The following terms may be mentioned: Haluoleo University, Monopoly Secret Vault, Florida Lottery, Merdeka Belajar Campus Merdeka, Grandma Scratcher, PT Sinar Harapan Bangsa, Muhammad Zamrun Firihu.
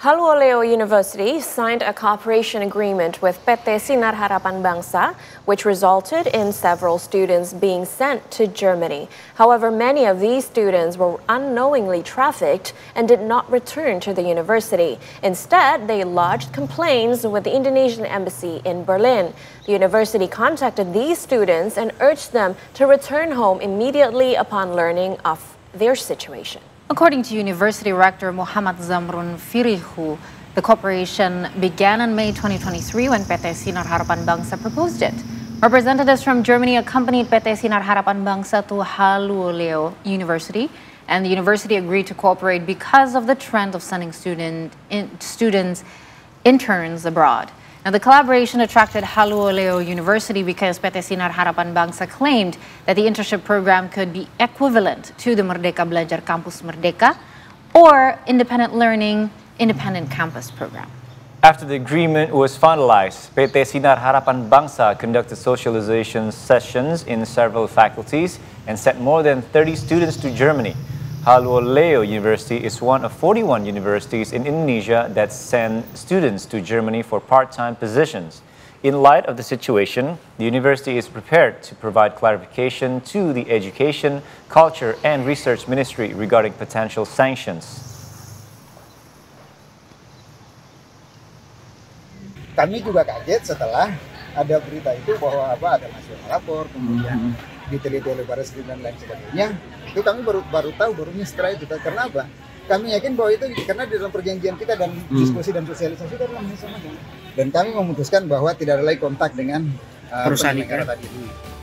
Haluoleo University signed a cooperation agreement with PT Sinar Harapan Bangsa, which resulted in several students being sent to Germany. However, many of these students were unknowingly trafficked and did not return to the university. Instead, they lodged complaints with the Indonesian embassy in Berlin. The university contacted these students and urged them to return home immediately upon learning of their situation. According to University Rector Muhammad Zamrun Firihu, the cooperation began in May 2023 when PT Sinar Harapan Bangsa proposed it. Representatives from Germany accompanied PT Sinar Harapan Bangsa to Haluoleo University, and the university agreed to cooperate because of the trend of sending interns abroad. Now, the collaboration attracted Haluoleo University because PT Sinar Harapan Bangsa claimed that the internship program could be equivalent to the Merdeka Belajar Campus Merdeka or Independent Learning Independent Campus program. After the agreement was finalized, PT Sinar Harapan Bangsa conducted socialization sessions in several faculties and sent more than 30 students to Germany. Haluoleo University is one of 41 universities in Indonesia that send students to Germany for part-time positions. In light of the situation, the university is prepared to provide clarification to the Education, Culture and Research Ministry regarding potential sanctions. Kami juga kaget setelah ada berita itu bahwa ada masuk lapor, kemudian diteliti oleh baris krim dan lain sebagainya. Itu kami baru tahu barunya setelah itu. Karena apa? Kami yakin bahwa itu karena di dalam perjanjian kita dan diskusi dan sosialisasi kita langsung sama. Dan kami memutuskan bahwa tidak ada lagi kontak dengan perusahaan negara tadi.